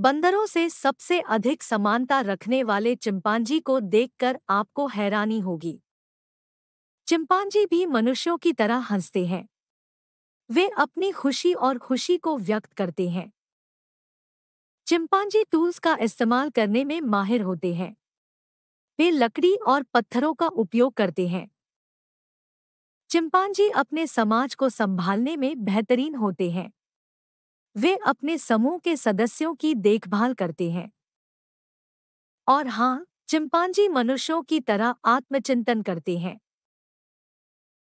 बंदरों से सबसे अधिक समानता रखने वाले चिंपांजी को देखकर आपको हैरानी होगी। चिंपांजी भी मनुष्यों की तरह हंसते हैं। वे अपनी खुशी और खुशी को व्यक्त करते हैं। चिंपांजी टूल्स का इस्तेमाल करने में माहिर होते हैं। वे लकड़ी और पत्थरों का उपयोग करते हैं। चिंपांजी अपने समाज को संभालने में बेहतरीन होते हैं। वे अपने समूह के सदस्यों की देखभाल करते हैं। और हाँ, चिंपांजी मनुष्यों की तरह आत्मचिंतन करते हैं।